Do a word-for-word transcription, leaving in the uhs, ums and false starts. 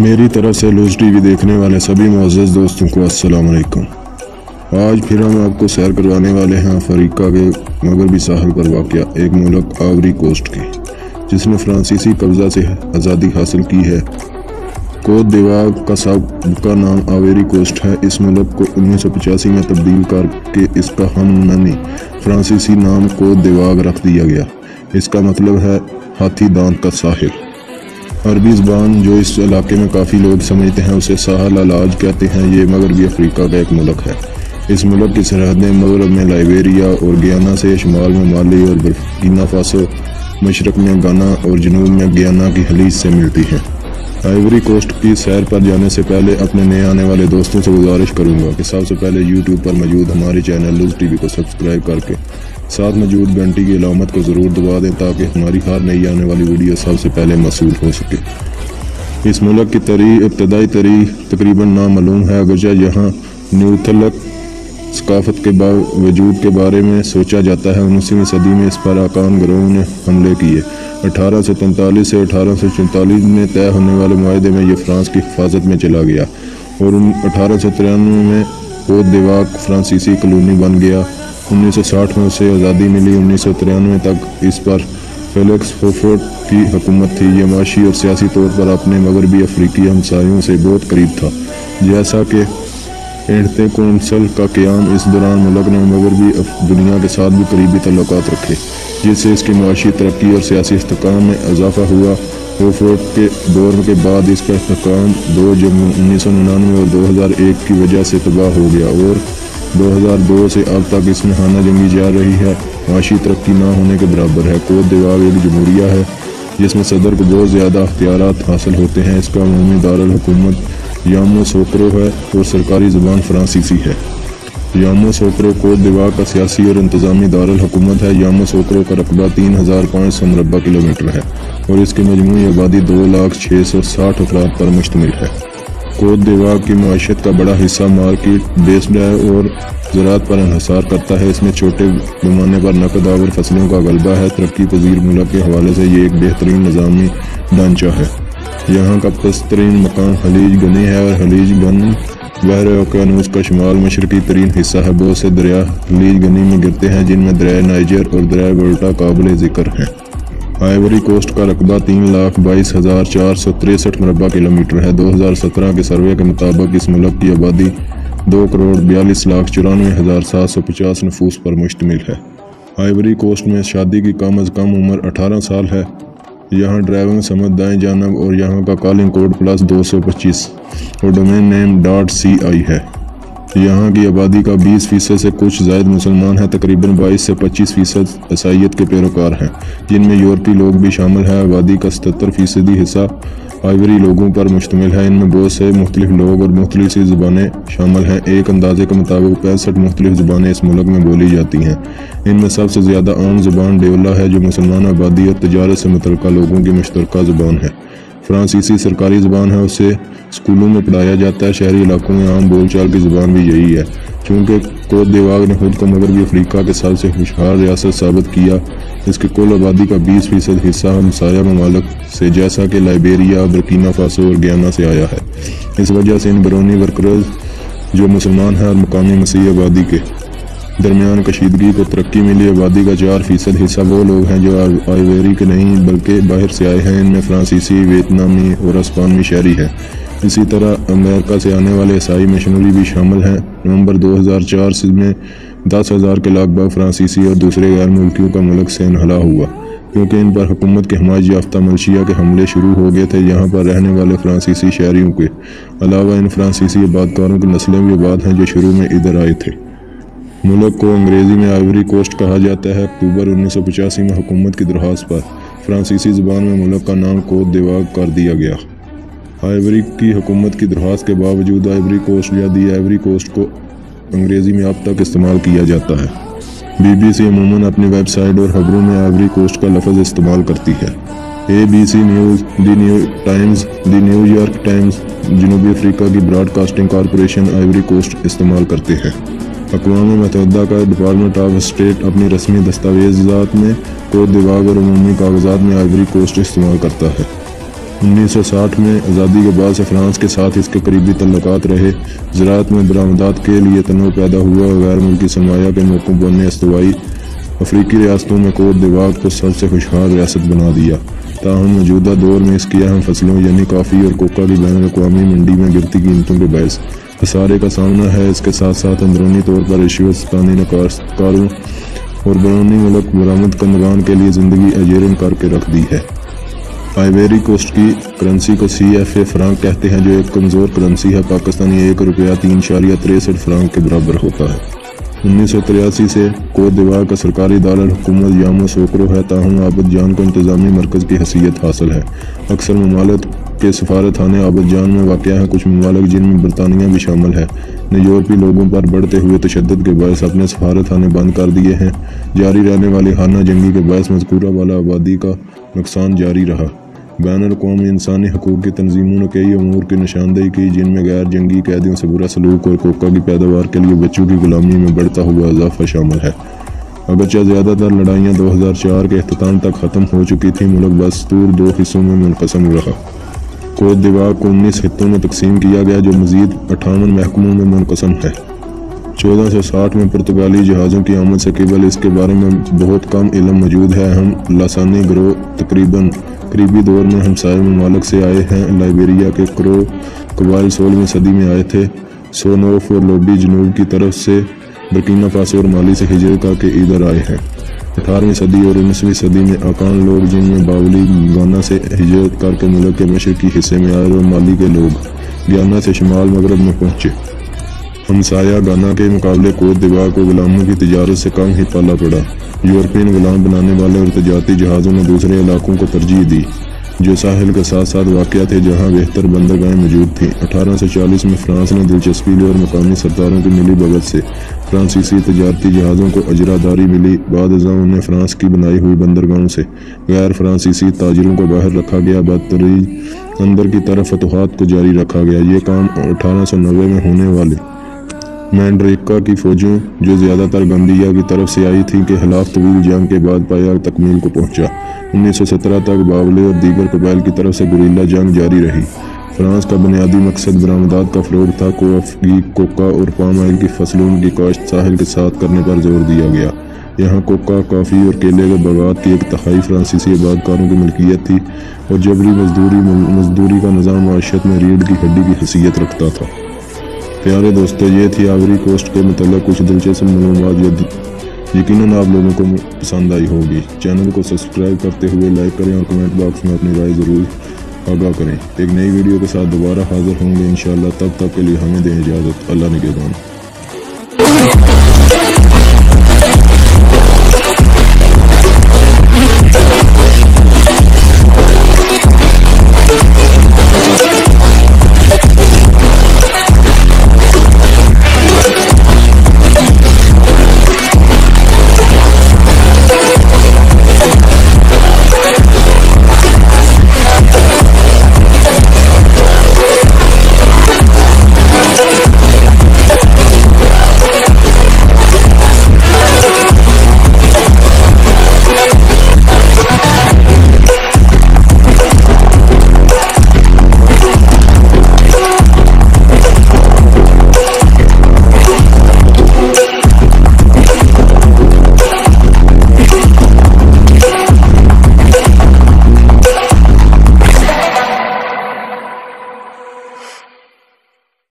मेरी तरफ से लूज टीवी देखने वाले सभी मुअज़्ज़ज़ दोस्तों को अस्सलाम वालेकुम। आज फिर हम आपको सैर करवाने वाले हैं अफ्रीका के मगरबी साहल पर वाक़या एक मुल्क आइवरी कोस्ट के, जिसने फ्रांसीसी कब्ज़ा से आज़ादी हासिल की है। कोत दीवार का सबका नाम आइवरी कोस्ट है। इस मुल्क को उन्नीस सौ पचासी में तब्दील करके इसका हम नामी फ्रांसीसी नाम कोत दीवार रख दिया गया। इसका मतलब है हाथी दांत का साहिल। अरबी ज़बान जो इस इलाके में काफ़ी लोग समझते हैं उसे साहल अलाज कहते हैं। ये मगरबी अफ्रीका का एक मुल्क है। इस मुल्क की सरहदें मगरब में लाइबेरिया और गियाना से, शुमाल में माली और बुर्किना फासो, मशरक़ में गाना और जनूब में गियाना की खलीज से मिलती हैं। आइवरी कोस्ट की सैर पर जाने से पहले अपने नए आने वाले दोस्तों से गुजारिश करूंगा कि सबसे पहले यूट्यूब पर मौजूद हमारे चैनल लूज़ टीवी को सब्सक्राइब करके साथ मौजूद घंटी की अलामत को ज़रूर दबा दें, ताकि हमारी हर नई आने वाली वीडियो सबसे पहले मौसूल हो सके। इस मुल्क की तारीख़ इब्तदाई तारीख़ तकरीबन नामालूम है, अगरचे यहाँ न्यूथलक सकाफ़त के बावजूद के बारे में सोचा जाता है। उन्नीसवीं सदी में इस पर आकान ग्रोह ने हमले किए। अठारह सौ तैंतालीस से अठारह सौ चौंतालीस में तय होने वाले माहे में यह फ्रांस की हिफाजत में चला गया और अठारह सौ तिरानवे में कोत दीवार फ्रांसीसी कॉलोनी बन गया। उन्नीस सौ साठ में उसे आज़ादी मिली। उन्नीस सौ तिरानवे तक इस पर फेलिक्स हूफोर्ट की हुकूमत थी। ये माशी और सियासी तौर पर अपने मगरबी अफ्रीकी हमसायों से बहुत करीब था, जैसा कि एडते कौंसल का क़याम। इस दौरान मुल्क ने मगरबी दुनिया के साथ भी करीबी तल्लुकात रखे, जिससे इसकी माशी तरक्की और सियासी इस्तेकाम में इजाफा हुआ। हूफोर्ट के दौर के बाद इसका इस्तेकाम दो जून उन्नीस सौ निन्यानवे और दो हज़ार एक की वजह से तबाह हो गया और दो हज़ार दो से अब तक इसमें हाना जंगी जा रही है। माशी तरक्की ना होने के बराबर है। कोत दीवार एक जमहूरिया है जिसमें सदर को बहुत ज़्यादा अख्तियारात हासिल होते हैं। इसका अमूमी दारकूमत यामोसोक्रो है और सरकारी ज़बान फ्रांसीसी है। यामोसोक्रो कोत दीवार का सियासी और इंतजामी दारकूमत है। यामोसोक्रो का रकबा तीन हज़ार पाँच सौ मुरबा किलोमीटर है और इसकी मजमूई आबादी दो लाख छः सौ साठ अफराद पर मुश्तमिल है। कोत दीवार की माशत का बड़ा हिस्सा मार्केट बेस्ड है और ज़रात पर इन्हसार करता है। इसमें छोटे पैमाने पर नकद आवर फसलों का गलबा है। तरक्की पजीर मुल्क के हवाले से ये एक बेहतरीन निज़ामी ढांचा है। यहाँ का पस्तरीन मकाम खलीज गनी है और खलीज गन बहरानूस का शुमाल मशरकी तरीन हिस्सा है। बहुत से दरिया खलीज गनी में गिरते हैं, जिनमें दरिया नाइजर और दरिया वोल्टा काबिल ज़िक्र हैं। आइवरी कोस्ट का रकबा तीन लाख बाईस हज़ार चार सौ तिरसठ मरबा किलोमीटर है। दो हज़ार सत्रह के सर्वे के मुताबिक इस मुल्क की आबादी दो करोड़ बयालीस लाख चौरानवे हज़ार सात सौ पचास नफूस पर मुश्तमिल है। आइवरी कोस्ट में शादी की कम अज़ कम उम्र अठारह साल है। यहाँ ड्राइविंग समझ दाएं जानब और यहाँ का कॉलिंग कोड प्लस दो सौ पच्चीस और domain name dot C I है। यहाँ की आबादी का बीस फीसद से कुछ ज़ायद मुसलमान हैं। तकरीबन बाईस से पच्चीस फीसद ईसाईयत के पैरोकार हैं, जिनमें यूरोपी लोग भी शामिल हैं। आबादी का सतर फीसदी हिस्सा आइवरी लोगों पर मुश्तमिल है। इनमें बहुत से मुख्तलिफ लोग और मुख्तलिफ सी ज़बानें शामिल हैं। एक अंदाजे के मुताबिक पैंसठ मुख्तलिफ ज़बानें इस मुल्क में बोली जाती हैं। इनमें सबसे ज़्यादा आम ज़बान डियोला है, जो मुसलमान आबादी और तजारत से मुतल्लिक़ लोगों की मुश्तरका ज़बान है। फ्रांसीसी सरकारी ज़बान है, उसे स्कूलों में पढ़ाया जाता है। शहरी इलाकों में आम बोलचाल की ज़बान भी यही है। चूँकि कोत दीवार ने खुद को मगरबी अफ्रीका के सबसे खुशहाल रियासत साबित किया, इसकी कुल आबादी का बीस फीसद हिस्सा हमसाया ममालिक से जैसा कि लाइबेरिया, बुर्किना फासो और गियाना से आया है। इस वजह से इन बरूनी वर्कर्स जो मुसलमान हैं और मुकामी मसीह आबादी के दरमियान कशीदगी को तरक्की मिली। आबादी का चार फीसद हिस्सा वो लोग हैं जो आइवरी के नहीं बल्कि बाहर से आए हैं। इनमें फ्रांसीसी, वियतनामी और स्पेनी शहरी हैं। इसी तरह अमेरिका से आने वाले ईसाई मिशनरी भी शामिल हैं। नवंबर दो हज़ार चार में दस हज़ार के लगभग फ्रांसीसी और दूसरे गैर मुल्कियों का मुल्क से इनहला हुआ, क्योंकि इन पर हुकूमत के हमायत याफ्ता मिलिशिया के हमले शुरू हो गए थे। यहाँ पर रहने वाले फ्रांसीसी शहरीों के अलावा इन फ्रांसीसी आबादकारों की नस्लें भी आबाद हैं जो शुरू में इधर आए थे। मुल्क को अंग्रेज़ी में आइवरी कोस्ट कहा जाता है। अक्टूबर उन्नीस सौ पचासी में हुकूमत की दरख्वास्त पर फ्रांसीसी ज़बान में मुल्क का नाम कोत दीवार कर दिया गया। आइवरी की हुकूमत की दरख्वास्त के बावजूद आइवरी कोस्ट या दी आइवरी कोस्ट को अंग्रेज़ी में अब तक इस्तेमाल किया जाता है। बीबीसी अमूमन अपनी वेबसाइट और खबरों में आइवरी कोस्ट का लफ्ज़ इस्तेमाल करती है। ABC news, the new times, the New York times, जनूबी अफ्रीका की ब्रॉडकास्टिंग कॉरपोरेशन आइवरी कोस्ट इस्तेमाल करते हैं। अक़वाम मुत्तहिदा का डिपार्टमेंट ऑफ स्टेट अपनी रस्मी दस्तावेज़ात में कोट दिवार और अमूमी कागजात में आइवरी कोस्ट इस्तेमाल करता है। उन्नीस सौ साठ में आज़ादी के बाद से फ्रांस के साथ इसके करीबी तल्लुकात रहे। ज़राअत में बरामदात के लिए तनाव पैदा हुआ। गैर मुल्की सरमाया के मौक़ों बनने अस्तवाई अफ्रीकी रियासतों में कोट दिवार को सबसे खुशहाल रियासत बना दिया। ताहम मौजूदा दौर में इसकी अहम फसलों यानी कॉफ़ी और कोका की बैन अवी मंडी में गिरती कीमतों के बायस खसारे का सामना है। इसके साथ साथ अंदरूनी तौर पर रिश्वतदानी नकारों और बरूनी मुल्क बरामद कंदगान के लिए ज़िंदगी अजीरन करके रख दी है। आइवरी कोस्ट की करेंसी को सी एफ ए फ्रांक कहते हैं, जो एक कमज़ोर करेंसी है। पाकिस्तानी एक रुपया तीन इशारिया तिरसठ फ्रांक के बराबर होता है। उन्नीस सौ तिरासी से कोट दीवार का सरकारी दारुल हुकूमत यामोसोक्रो है। ताहम आबिदजान को इंतजामी मरकज़ की हैसियत हासिल है। अक्सर ममालिक के सफारतखाने आबिदजान में वाक़ हैं। कुछ ममालिक जिनमें बरतानिया भी शामिल है, ने यूरोपी लोगों पर बढ़ते हुए तशद्दुद के बायस अपने सफारतखाने बंद कर दिए हैं। जारी रहने वाली खाना जंगी के बायस मज़कूरा वाला आबादी का नुकसान जारी रहा। बैनुल अक़वामी इंसानी हकूक़ की तनजीमों ने कई अमूर की निशानदेही की, जिनमें गैर जंगी कैदियों से बुरा सलूक और कोका की पैदावार के लिए बच्चों की गुलामी में बढ़ता हुआ इजाफा शामिल है। अगरचे ज़्यादातर लड़ाइयाँ दो हज़ार चार के अख्ताम तक ख़त्म हो चुकी थी, मुल्क बदस्तूर दो हिस्सों में मुनक़सम रहा। कोट दीवार को उन्नीस खितों में तकसीम किया गया, जो मज़ीद अठावन महकमों में मुनक़सम है। चौदह सौ साठ में पुर्तगाली जहाज़ों की आमद से केवल इसके बारे में बहुत कम इलम मौजूद है। हम लासानी ग्रोह तकरीबन करीबी दौर में हमसाय ममालिक से आए हैं। लाइबेरिया के क्रो कबाइल सोलहवीं सदी में आए थे। सोनोफ और लोबी जनूब की तरफ से बर्किना फासो और माली से हिजरत करके इधर आए हैं। अठारहवीं सदी और उन्नीसवीं सदी में अकान लोग, जिनमें बावली गाना से हिजरत करके मुल्क के मशरकी हिस्से में आए, और माली के लोग गाना से शुमाल मगरब में पहुँचे। हमसाया गाना के मुकाबले कोट दीवार को गुलामों की तजारत से कम ही पाला पड़ा। यूरोपियन गुलाम बनाने वाले और तजारती जहाज़ों ने दूसरे इलाकों को तरजीह दी, जो साहिल के साथ साथ वाक़ थे, जहाँ बेहतर बंदरगाहें मौजूद थीं। अठारह सौ चालीस में फ्रांस ने दिलचस्पी ली और मकामी सरदारों की मिली भगत से फ्रांसीसी तजारती जहाज़ों को अजरादारी मिली। बाद अज़ां उन्हें फ्रांस की बनाई हुई बंदरगाहों से गैर फ्रांसीसी ताजरों को बाहर रखा गया। बदतरीज अंदर की तरफ फतुहात को जारी रखा गया। ये काम अठारह सौ नब्बे में होने वाले मैंड्रिका की फ़ौजों, जो ज़्यादातर गम्बिया की तरफ से आई थी, के खिलाफ तवील जंग के बाद पाया तकमील को पहुँचा। उन्नीस सौ सत्रह तक बावले और दीगर कबाइल की तरफ से गुरीला जंग जारी रही। फ्रांस का बुनियादी मकसद बरामदात का फ़रोग था। कॉफ़ी, कोका और पाम ऑयल की फसलों की काश्त साहिल के साथ करने पर जोर दिया गया। यहाँ कोका, कॉफ़ी और केले के बगात की एक तहाई फ्रांसीसी आबादकारों की मलकियत थी, और जबरी मजदूरी मजदूरी का निज़ाम माशत में रीढ़ की हड्डी की हैसियत रखता था। प्यारे दोस्तों, ये थी आइवरी कोस्ट के मतलब कुछ दिलचस्प मालूमात। यकीनन आप लोगों को पसंद आई होगी। चैनल को सब्सक्राइब करते हुए लाइक करें और कमेंट बॉक्स में अपनी राय ज़रूर आगाह करें। एक नई वीडियो के साथ दोबारा हाज़िर होंगे इंशाअल्लाह। तब तक के लिए हमें दें इजाज़त। अल्लाह निगहबान।